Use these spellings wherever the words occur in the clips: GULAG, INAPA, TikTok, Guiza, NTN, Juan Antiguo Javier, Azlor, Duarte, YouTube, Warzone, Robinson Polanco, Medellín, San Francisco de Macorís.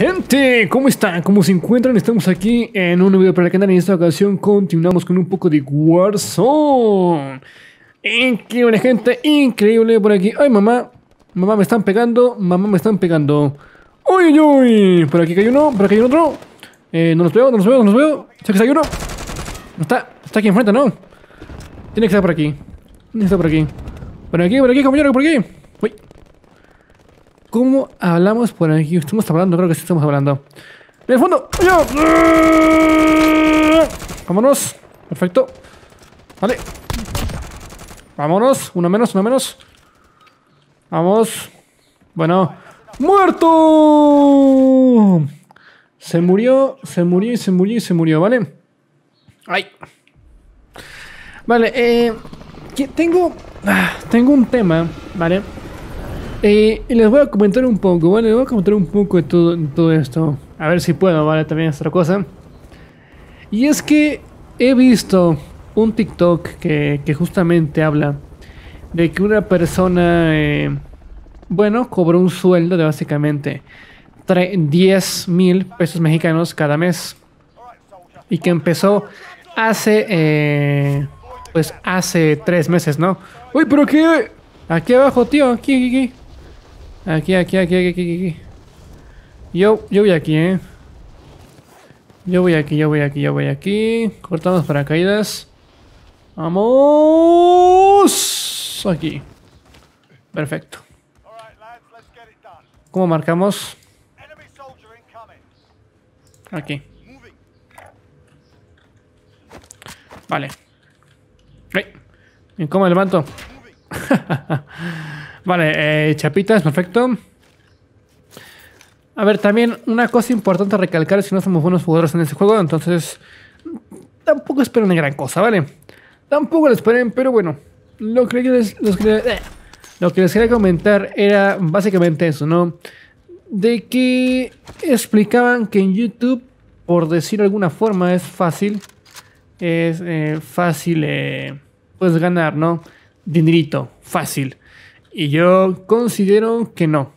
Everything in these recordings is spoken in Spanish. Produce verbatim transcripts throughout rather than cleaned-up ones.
Gente, ¿cómo están? ¿Cómo se encuentran? Estamos aquí en un nuevo video para el canal. En esta ocasión continuamos con un poco de Warzone. Increíble, gente, increíble por aquí. Ay, mamá, mamá me están pegando, mamá me están pegando. Uy, uy, uy, por aquí hay uno, por aquí hay otro. Eh, no los veo, no los veo, no los veo. Sé que hay uno. Está, está aquí enfrente, ¿no? Tiene que estar por aquí. Tiene que estar por aquí. Por aquí, por aquí, compañero, por aquí. Uy. ¿Cómo hablamos por aquí? Estamos hablando, creo que sí estamos hablando. En el fondo. Vámonos. Perfecto. Vale. Vámonos. Uno menos, uno menos. Vamos. Bueno. ¡Muerto! Se murió, se murió y se murió y se murió, ¿vale? ¡Ay! Vale, eh... Tengo... Tengo un tema, ¿vale? Eh, y les voy a comentar un poco, ¿vale? Les voy a comentar un poco de todo, de todo esto. A ver si puedo, ¿vale? También es otra cosa. Y es que he visto un TikTok que, que justamente habla de que una persona, eh, bueno, cobró un sueldo de básicamente diez mil pesos mexicanos cada mes. Y que empezó hace, eh, pues hace tres meses, ¿no? Uy, pero qué... Aquí abajo, tío, aquí, aquí, aquí, aquí, aquí, aquí, aquí, aquí. Yo, yo voy aquí, eh. Yo voy aquí, yo voy aquí, yo voy aquí. Cortamos paracaídas. Vamos aquí. Perfecto. ¿Cómo marcamos? Aquí. Vale. ¿Y cómo levanto? Vale, eh, chapitas, perfecto. A ver, también una cosa importante a recalcar: si no somos buenos jugadores en este juego, entonces tampoco esperen una gran cosa, ¿vale? Tampoco lo esperen, pero bueno, lo que les, los que, eh, lo que les quería comentar era básicamente eso, ¿no? De que explicaban que en YouTube, por decir de alguna forma, es fácil, es eh, fácil, eh, pues ganar, ¿no? Dinerito, fácil. Y yo considero que no.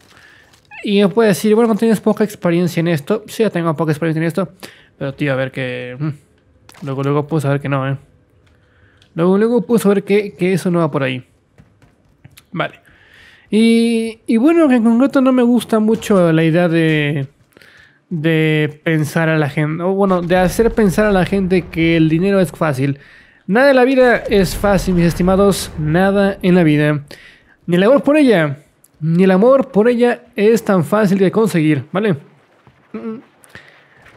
Y me puede decir, bueno, tienes poca experiencia en esto. Sí, ya tengo poca experiencia en esto. Pero tío, a ver que... Luego, luego puedo saber que no, eh. Luego, luego puedo saber que, que eso no va por ahí. Vale. Y, y bueno, que en concreto no me gusta mucho la idea de... De pensar a la gente... O bueno, de hacer pensar a la gente que el dinero es fácil. Nada en la vida es fácil, mis estimados, nada en la vida. Ni el amor por ella, ni el amor por ella es tan fácil de conseguir, ¿vale?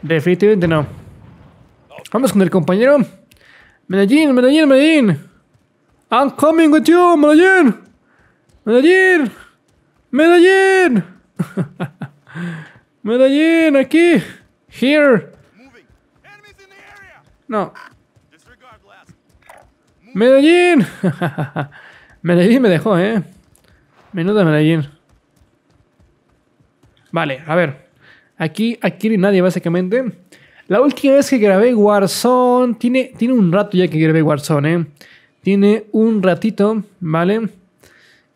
Definitivamente no. Vamos con el compañero. Medellín, Medellín, Medellín. I'm coming with you, Medellín. Medellín. Medellín. Medellín, aquí. Here. No. ¡Medellín! Medellín me dejó, ¿eh? Menuda Medellín. Vale, a ver. Aquí, aquí no hay nadie, básicamente. La última vez que grabé Warzone... Tiene, tiene un rato ya que grabé Warzone, ¿eh? Tiene un ratito, ¿vale?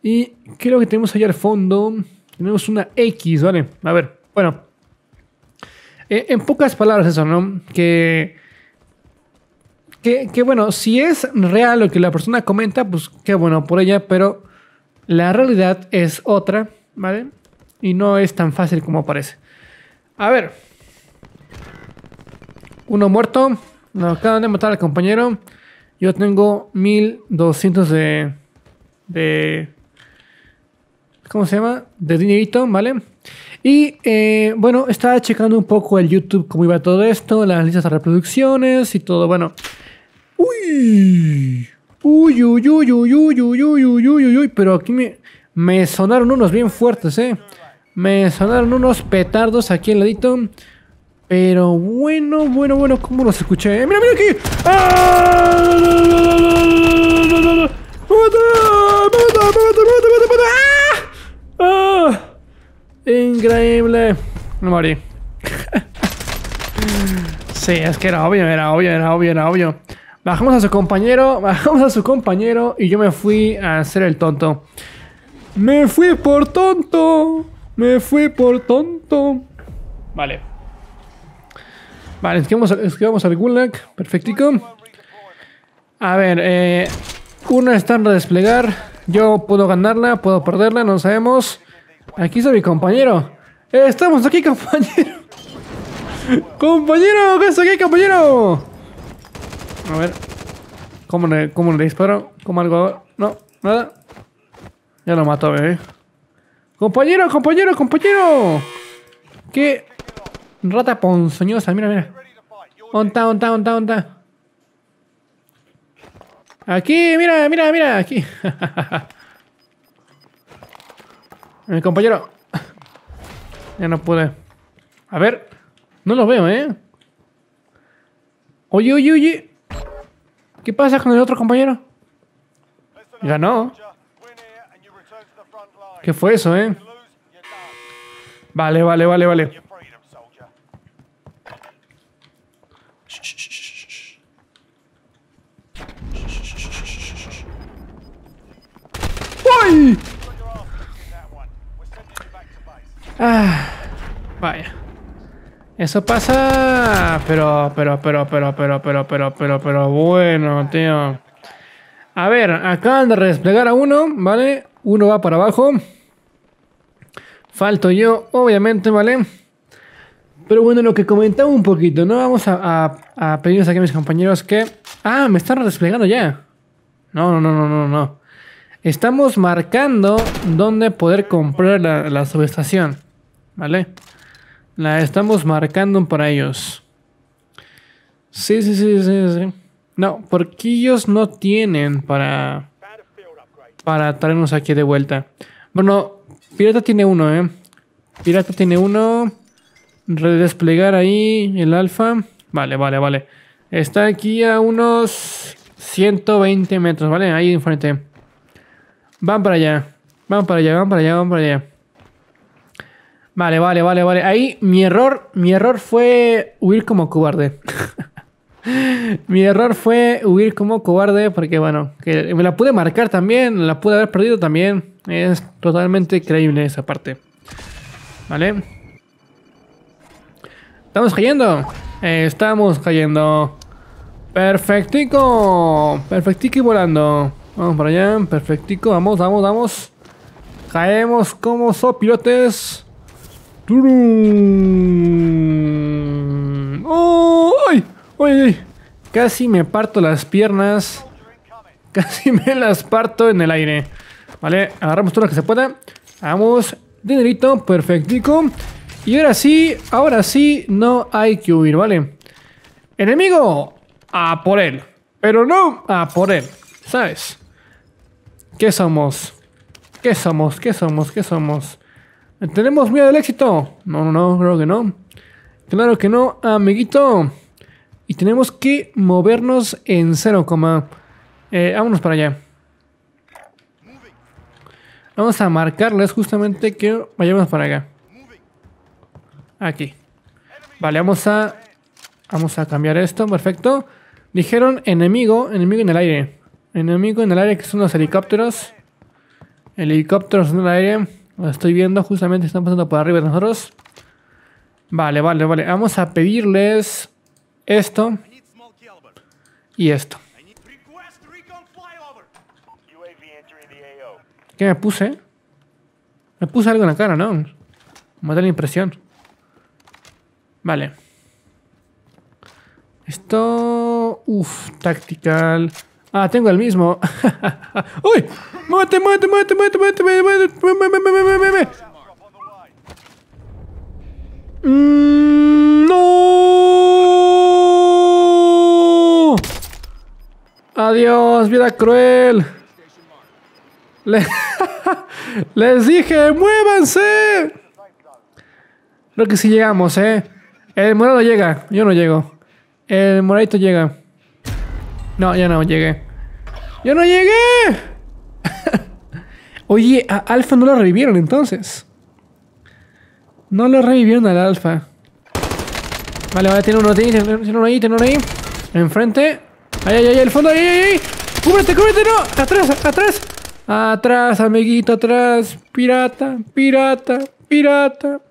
Y creo que tenemos allá al fondo... Tenemos una X, ¿vale? A ver, bueno. Eh, en pocas palabras eso, ¿no? Que... Que, que bueno, si es real lo que la persona comenta, pues qué bueno por ella, pero la realidad es otra, ¿vale? Y no es tan fácil como parece. A ver. Uno muerto. Nos acaban de matar al compañero. Yo tengo mil doscientos de... de... ¿Cómo se llama? De dinerito, ¿vale? Y eh, bueno, estaba checando un poco el YouTube, cómo iba todo esto, las listas de reproducciones y todo, bueno... Uy, uy, uy, uy, uy, uy, uy, uy, uy, uy, uy, pero aquí me, me sonaron unos bien fuertes, eh. Me sonaron unos petardos aquí al ladito. Pero bueno, bueno, bueno, ¿cómo los escuché? ¡Mira, mira aquí! ¡Ah! ¡Me mata! ¡Me mata! ¡Me mata! ¡Ah! Increíble. Me morí. Sí, es que era obvio, era obvio, era obvio, era obvio. Bajamos a su compañero, bajamos a su compañero y yo me fui a hacer el tonto. Me fui por tonto, me fui por tonto. Vale. Vale, esquivamos, esquivamos al Gulag. Perfectico. A ver, eh, una está en desplegar. Yo puedo ganarla, puedo perderla, no sabemos. Aquí está mi compañero. Eh, estamos aquí, compañero. Compañero, ¿qué es aquí, compañero? A ver. ¿Cómo le, cómo le disparo? ¿Cómo algo ahora? No, nada. Ya lo mató, bebé. Compañero, compañero, compañero. ¿Qué? Rata ponzoñosa, mira, mira. Onta, onta, onta, onta. Aquí, mira, mira, mira, aquí. Mi compañero. Ya no pude. A ver, no lo veo, ¿eh? Oye, oye, oye. ¿Qué pasa con el otro compañero? Ganó. ¿Qué fue eso, eh? Vale, vale, vale, vale. ¡Uy! Ah, vaya. Eso pasa, pero, pero, pero, pero, pero, pero, pero, pero, pero, bueno, tío. A ver, acaban de desplegar a uno, ¿vale? Uno va para abajo. Falto yo, obviamente, ¿vale? Pero bueno, lo que comentaba un poquito, ¿no? Vamos a, a, a pedirles aquí a mis compañeros que... Ah, me están desplegando ya. No, no, no, no, no, no. Estamos marcando dónde poder comprar la, la subestación, ¿vale? La estamos marcando para ellos. Sí, sí, sí, sí, sí. No, porque ellos no tienen para... Para traernos aquí de vuelta. Bueno, Pirata tiene uno, ¿eh? Pirata tiene uno. Redesplegar ahí el alfa. Vale, vale, vale. Está aquí a unos ciento veinte metros, ¿vale? Ahí enfrente. Van para allá. Van para allá, van para allá, van para allá. Vale, vale, vale, vale. Ahí mi error, mi error fue huir como cobarde. Mi error fue huir como cobarde porque, bueno, que me la pude marcar también, la pude haber perdido también. Es totalmente creíble esa parte. ¿Vale? ¿Estamos cayendo? Eh, estamos cayendo. Perfectico. Perfectico y volando. Vamos para allá. Perfectico. Vamos, vamos, vamos. Caemos como sopilotes. ¡Turum! ¡Oh! ¡Ay! Oye, oye, casi me parto las piernas. Casi me las parto en el aire. Vale, agarramos todo lo que se pueda. Vamos, dinerito, perfectico. Y ahora sí, ahora sí, no hay que huir, ¿vale? Enemigo, a por él. Pero no a por él, ¿sabes? ¿Qué somos? ¿Qué somos? ¿Qué somos? ¿Qué somos? ¿Tenemos miedo del éxito? No, no, no, creo que no. Claro que no, amiguito. Y tenemos que movernos en cero, coma. Eh, vámonos para allá. Vamos a marcarles justamente que vayamos para acá. Aquí. Vale, vamos a... Vamos a cambiar esto, perfecto. Dijeron enemigo, enemigo en el aire. Enemigo en el aire, que son los helicópteros. Helicópteros en el aire. Lo estoy viendo, justamente están pasando por arriba de nosotros. Vale, vale, vale. Vamos a pedirles... Esto y esto. ¿Qué me puse? Me puse algo en la cara, ¿no? Me da la impresión. Vale. Esto... Uf, tactical. Ah, tengo el mismo. ¡Uy! ¡Muévete, muévete, muévete, muévete, muévete, muévete, muévete, muévete, muévete! Mmm... ¡No! Adiós, vida cruel. Le Les dije, muévanse. Creo que sí llegamos, eh. El morado llega, yo no llego. El moradito llega. No, ya no llegué. ¡Yo no llegué! Oye, a Alfa no lo revivieron entonces. No lo revivieron al Alfa. Vale, vale, tiene uno, tiene uno ahí, tiene uno ahí. Enfrente. ¡Ay, ay, ay! ¡El fondo! ¡Ay, ay, ay! ¡Cúbrete, cúbrete! ¡No! ¡Atrás, atrás! ¡Atrás, amiguito, atrás! ¡Pirata, pirata, pirata!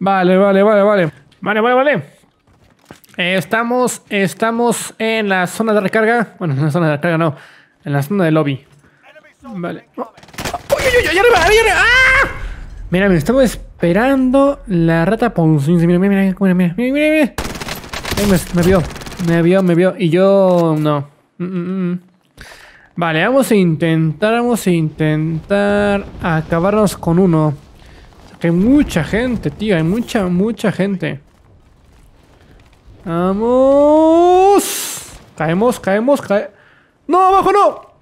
Vale, vale, vale, vale. Vale, vale, vale. Eh, estamos, estamos en la zona de recarga. Bueno, en la zona de recarga no. En la zona del lobby. Vale. ¡Uy, uy, uy! ¡Arriba, arriba! ¡Ah! Mira, me estaba esperando la rata ponzoña. Mira, mira, mira, mira, mira, mira, mira. Me, me vio, me vio, me vio. Y yo, no. Mm, mm, mm. Vale, vamos a intentar, vamos a intentar acabarnos con uno. Hay mucha gente, tío. Hay mucha, mucha gente. Vamos. Caemos, caemos, caemos. ¡No, abajo no!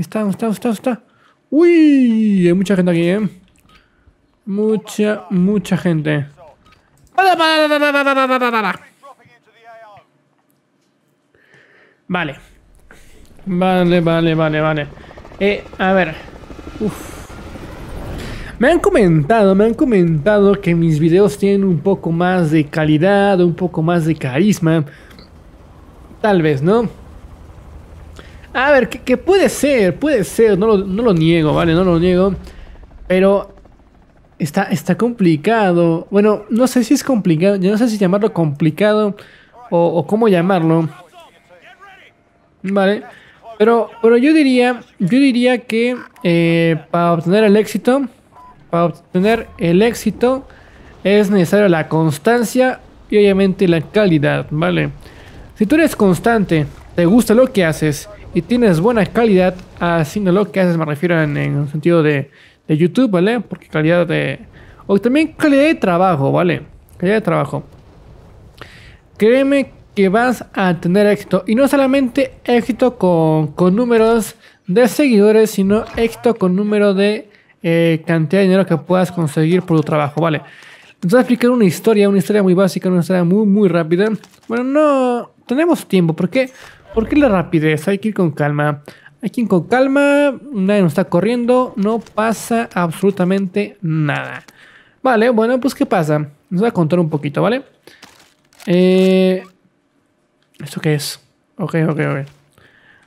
Está, está, está, está. Uy, hay mucha gente aquí, ¿eh? Mucha, mucha gente. Vale. Vale, vale, vale, vale. Eh, a ver. Uf. Me han comentado, me han comentado que mis videos tienen un poco más de calidad, un poco más de carisma. Tal vez, ¿no? A ver, que, que puede ser, puede ser, no lo, no lo niego, ¿vale? No lo niego. Pero está, está complicado. Bueno, no sé si es complicado, yo no sé si llamarlo complicado o, o cómo llamarlo. Vale, pero, pero yo diría, yo diría que eh, para obtener el éxito... Para obtener el éxito es necesaria la constancia y obviamente la calidad, ¿vale? Si tú eres constante, te gusta lo que haces y tienes buena calidad haciendo lo que haces, me refiero en el sentido de, de YouTube, ¿vale? Porque calidad de... O también calidad de trabajo, ¿vale? Calidad de trabajo. Créeme que vas a tener éxito. Y no solamente éxito con, con números de seguidores, sino éxito con número de... Eh, cantidad de dinero que puedas conseguir por tu trabajo, ¿vale? Te voy a explicar una historia, una historia muy básica, una historia muy, muy rápida. Bueno, no tenemos tiempo. ¿Por qué? ¿Por qué la rapidez? Hay que ir con calma. Hay que ir con calma. Nadie nos está corriendo. No pasa absolutamente nada. Vale, bueno, pues ¿qué pasa? Nos voy a contar un poquito, ¿vale? Eh, ¿Esto qué es? Ok, ok, ok.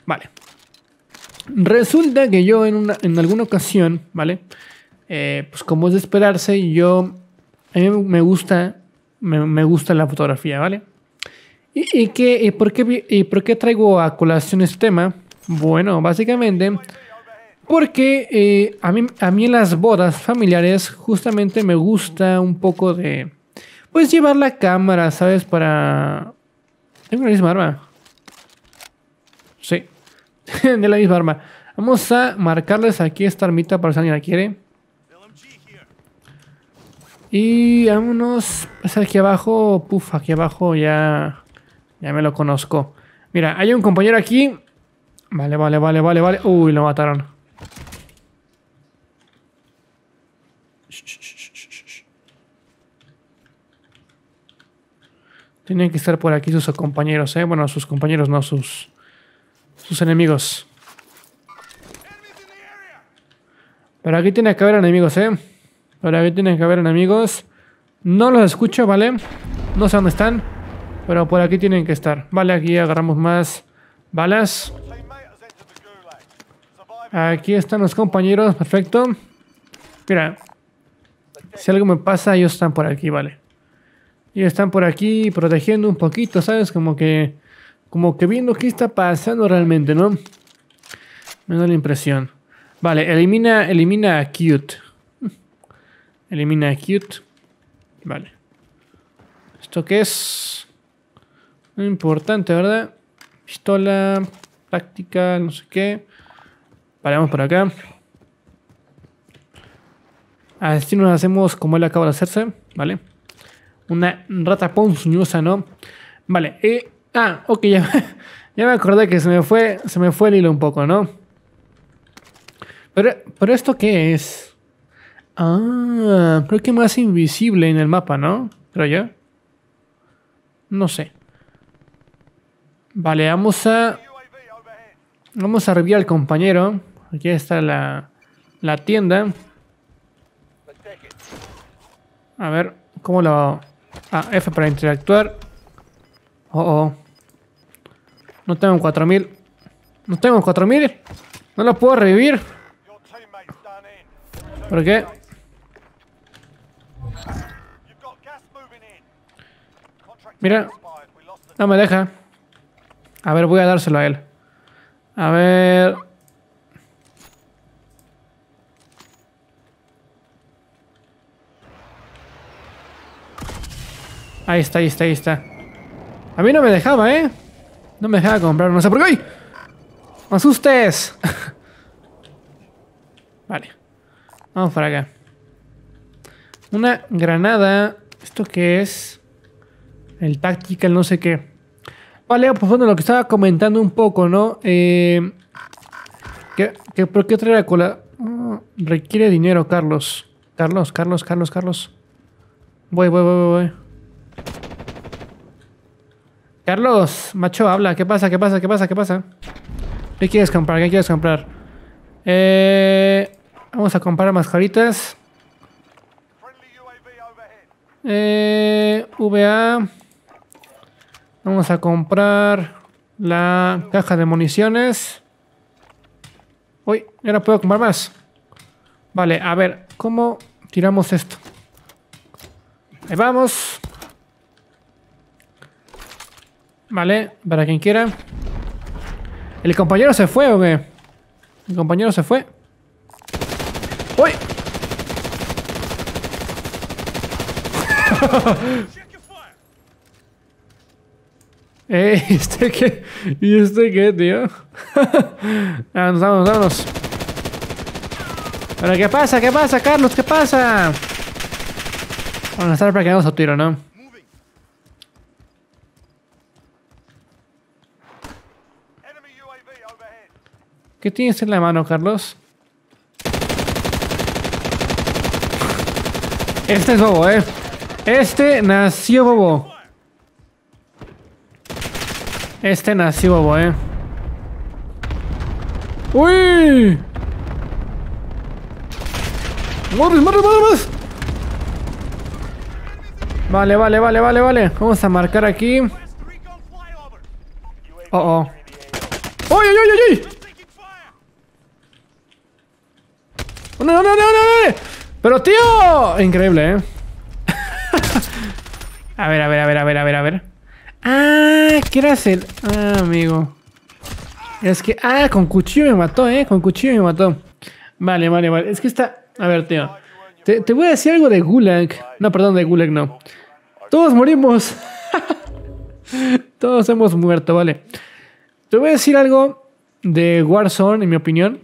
Vale. Resulta que yo en, una, en alguna ocasión, ¿vale? Eh, pues como es de esperarse, yo... A mí me gusta, me, me gusta la fotografía, ¿vale? ¿Y, y, qué, y, por qué, ¿Y por qué traigo a colación este tema? Bueno, básicamente porque eh, a, mí, a mí en las bodas familiares justamente me gusta un poco de... Pues llevar la cámara, ¿sabes? Para... Tengo la misma arma. Sí. De la misma arma. Vamos a marcarles aquí esta armita para si alguien la quiere. Y vámonos. Es aquí abajo. Puf, aquí abajo ya. Ya me lo conozco. Mira, hay un compañero aquí. Vale, vale, vale, vale, vale. Uy, lo mataron. Tienen que estar por aquí sus compañeros, eh. Bueno, sus compañeros no, sus. Sus enemigos. Pero aquí tiene que haber enemigos, eh. Pero aquí tiene que haber enemigos. No los escucho, ¿vale? No sé dónde están. Pero por aquí tienen que estar. Vale, aquí agarramos más balas. Aquí están los compañeros. Perfecto. Mira. Si algo me pasa, ellos están por aquí, ¿vale? Ellos están por aquí protegiendo un poquito, ¿sabes? Como que... Como que viendo qué está pasando realmente, ¿no? Me da la impresión. Vale, elimina, elimina a Cute. Elimina a Cute. Vale. ¿Esto qué es? No importante, ¿verdad? Pistola, táctica, no sé qué. Vale, vamos por acá. Así nos hacemos como él acaba de hacerse, ¿vale? Una rata ponzoñosa, ¿no? Vale, eh... Ah, ok, ya, ya me acordé que se me fue se me fue el hilo un poco, ¿no? Pero, ¿pero esto qué es? Ah, creo que más invisible en el mapa, ¿no? Creo yo. No sé. Vale, vamos a... Vamos a revivir al compañero. Aquí está la, la tienda. A ver, ¿cómo lo...? Ah, F para interactuar. Oh, oh. No tengo cuatro mil. No tengo cuatro mil. No lo puedo revivir. ¿Por qué? Mira. No me deja. A ver, voy a dárselo a él. A ver... Ahí está, ahí está, ahí está. A mí no me dejaba, ¿eh? No me dejaba comprar, no sé por qué. ¡Ay! ¡Me asustes! Vale. Vamos para acá. Una granada. ¿Esto qué es? El táctico, el no sé qué. Vale, pues bueno, lo que estaba comentando un poco, ¿no? Eh, ¿qué, qué, ¿Por qué traer a cola? Oh, requiere dinero, Carlos. Carlos, Carlos, Carlos, Carlos. Voy, voy, voy, voy, voy. Carlos, macho, habla. ¿Qué pasa? ¿Qué pasa? ¿Qué pasa? ¿Qué pasa? ¿Qué quieres comprar? ¿Qué quieres comprar? Eh, vamos a comprar mascaritas. Eh, V A. Vamos a comprar la caja de municiones. Uy, ya no puedo comprar más. Vale, a ver, ¿cómo tiramos esto? Ahí vamos. Vale, para quien quiera. ¿El compañero se fue o qué? ¿El compañero se fue? ¡Uy! Ey, ¿este qué? ¿Y este qué, tío? Vámonos, vámonos, vámonos. ¿Pero qué pasa? ¿Qué pasa, Carlos? ¿Qué pasa? Vamos a estar para que hagamos un tiro, ¿no? ¿Qué tienes en la mano, Carlos? Este es bobo, eh. Este nació bobo. Este nació bobo, eh. ¡Uy! ¡Morres, morres, morres! Vale, vale, vale, vale, vale. Vamos a marcar aquí. Oh, oh. ¡Uy, uy, uy, uy, uy! No, no, no, no, no, pero tío, increíble, ¿eh? A ver, a ver, a ver, a ver, a ver, a ver. Ah, ¿qué era el? Ah, amigo. Es que, ah, con cuchillo me mató, ¿eh? Con cuchillo me mató. Vale, vale, vale. Es que está... A ver, tío. Te, te voy a decir algo de Gulag. No, perdón, de Gulag no. Todos morimos. Todos hemos muerto, vale. Te voy a decir algo de Warzone, en mi opinión.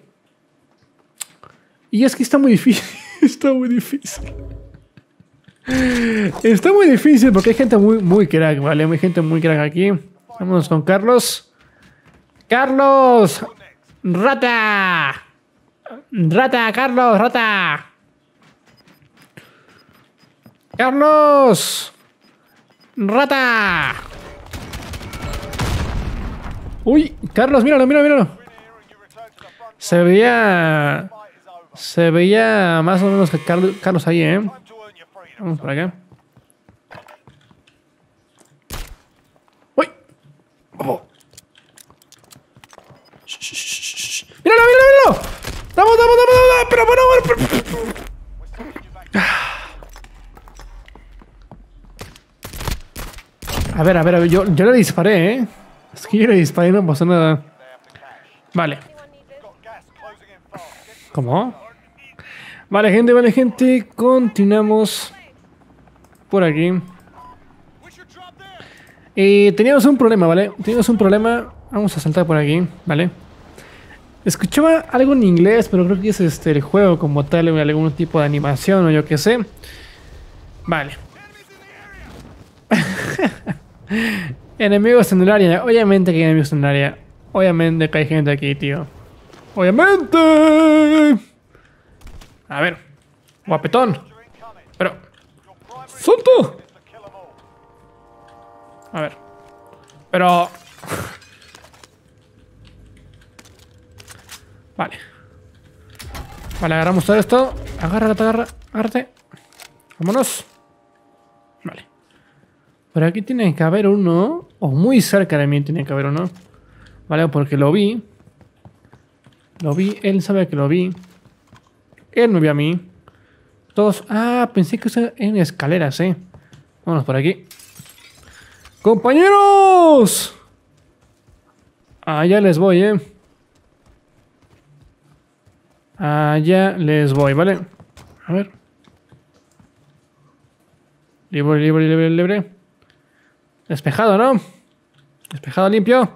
Y es que está muy difícil, está muy difícil. Está muy difícil porque hay gente muy, muy crack, ¿vale? Hay gente muy crack aquí. Vámonos con Carlos. ¡Carlos! ¡Rata! ¡Rata, Carlos, rata! ¡Carlos! ¡Rata! ¡Uy! Carlos, míralo, míralo, míralo. Se veía... Se veía más o menos que Carlos ahí, ¿eh? Vamos por acá. ¡Uy! ¡Oh! ¡Míralo, míralo, míralo! ¡Vamos, vamos, vamos! ¡Pero bueno, bueno! A ver, a ver, a ver. Yo, yo le disparé, ¿eh? Es que yo le disparé y no pasó nada. Vale. ¿Cómo? Vale, gente, vale, gente. Continuamos por aquí. Eh, teníamos un problema, ¿vale? Teníamos un problema. Vamos a saltar por aquí, ¿vale? Escuchaba algo en inglés, pero creo que es este, el juego como tal, o algún tipo de animación o yo qué sé. Vale. Enemigos en el área. Obviamente que hay enemigos en el área. Obviamente que hay gente aquí, tío. Obviamente. A ver. Guapetón. Pero. ¡Solto! A ver. Pero. Vale. Vale, agarramos todo esto. Agárrate, agarra, agárrate. Vámonos. Vale. Por aquí tiene que haber uno. O muy cerca de mí tiene que haber uno. Vale, porque lo vi. Lo vi, él sabe que lo vi. Él me vio a mí. Todos... Ah, pensé que estaba en escaleras, eh. Vámonos por aquí. ¡Compañeros! Allá les voy, eh. Allá les voy, ¿vale? A ver. Libre, libre, libre, libre. Despejado, ¿no? Despejado, limpio.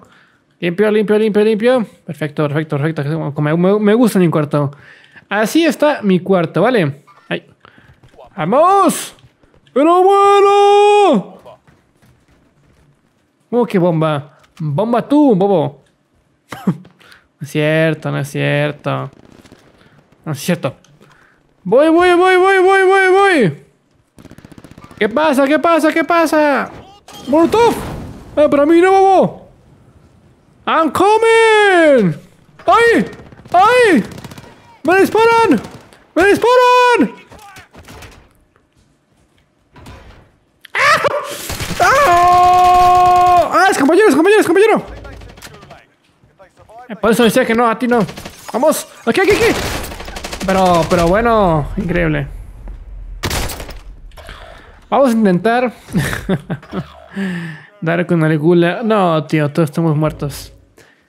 Limpio, limpio, limpio, limpio. Perfecto, perfecto, perfecto. Como me, me gusta mi cuarto. Así está mi cuarto, ¿vale? Ahí. ¡Vamos! ¡Pero bueno! ¡Oh, qué bomba! ¡Bomba tú, bobo! No es cierto, no es cierto. No es cierto. Voy, voy, voy, voy, voy, voy, voy. ¿Qué pasa? ¿Qué pasa? ¿Qué pasa? ¡Molotov! ¡Eh, para mí no, bobo! ¡I'm coming! ¡Ay! ¡Ay! ¡Me disparan! ¡Me disparan! ¡Ah! ¡Ah! ¡Ah! ¡Es compañero, es compañero, es compañero! Por eso decía que no, a ti no. ¡Vamos! ¡Aquí, aquí, aquí! Pero, pero bueno, increíble. Vamos a intentar dar con alguna... No, tío, todos estamos muertos.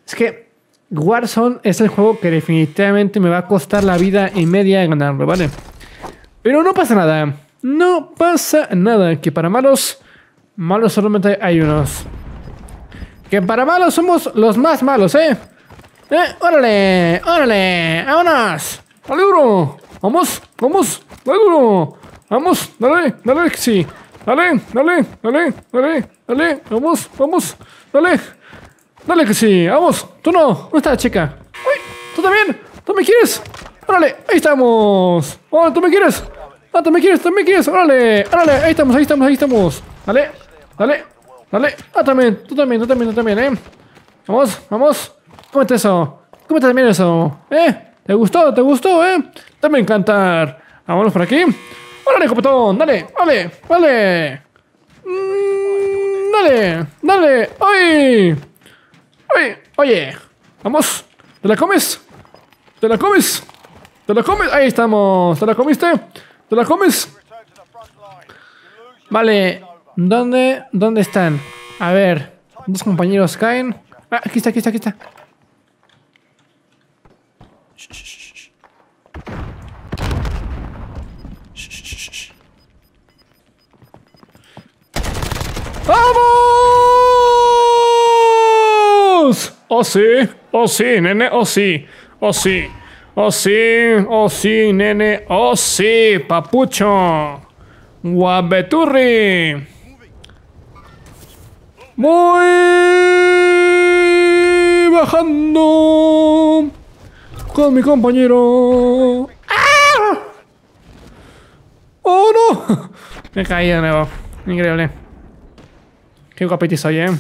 Es que Warzone es el juego que definitivamente me va a costar la vida y media de ganarlo, ¿vale? Pero no pasa nada. No pasa nada. Que para malos, malos solamente hay unos. Que para malos somos los más malos, ¿eh? ¿Eh? ¡Órale! ¡Órale! ¡Vámonos! ¡Dale duro! ¡Vamos! ¡Vamos! ¡Dale duro! Vamos, dale, dale, sí. Dale, dale, dale, dale, dale. Vamos, vamos, dale. Dale que sí, vamos. Tú no, ¿dónde está la chica? Uy, tú también, tú me quieres. Órale, ahí estamos. Órale, tú me quieres. Ah, tú me quieres, tú me quieres. Órale, órale, ahí estamos, ahí estamos, ahí estamos. Dale, dale, dale. Ah, también, tú también, tú también, tú también, eh. Vamos, vamos. Cómete eso, cómete también eso. Eh, te gustó, te gustó, eh. Te va a encantar. Vámonos por aquí. ¡Órale, copetón! ¡Dale! ¡Vale! ¡Vale! Mm, ¡Dale! ¡Dale! ¡Ay! ¡Ay! ¡Oye! ¡Vamos! ¡Te la comes! ¡Te la comes! ¡Te la comes! ¡Ahí estamos! ¿Te la comiste? ¿Te la comes? Vale. ¿Dónde? ¿Dónde están? A ver. Dos compañeros caen. Ah, aquí está, aquí está, aquí está. ¡Vamos! ¡Oh sí! ¡Oh sí, nene! ¡Oh sí! ¡Oh sí! ¡Oh sí! ¡Oh sí, nene! ¡Oh sí, papucho! ¡Guabeturri! ¡Voy bajando con mi compañero! ¡Ah! ¡Oh no! Me caí de nuevo. Increíble. Qué guapiti soy, eh.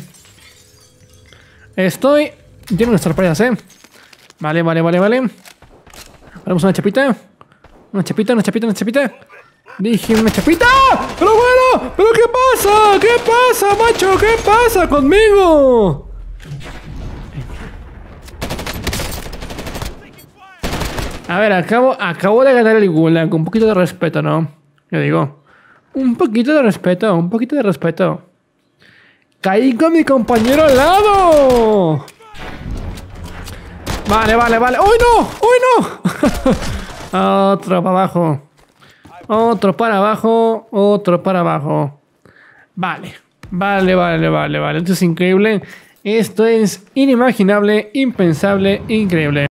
Estoy lleno de sorpresas, eh. Vale, vale, vale, vale. Vamos una chapita. Una chapita, una chapita, una chapita. Dije una chapita. Pero bueno, pero ¿qué pasa? ¿Qué pasa, macho? ¿Qué pasa conmigo? A ver, acabo, acabo de ganar el gulag. Un poquito de respeto, ¿no? Yo digo. Un poquito de respeto, un poquito de respeto. ¡Caí con mi compañero al lado! Vale, vale, vale. ¡Uy, no! ¡Uy, no! Otro para abajo. Otro para abajo. Otro para abajo. Vale. Vale, vale, vale, vale. Esto es increíble. Esto es inimaginable, impensable, increíble.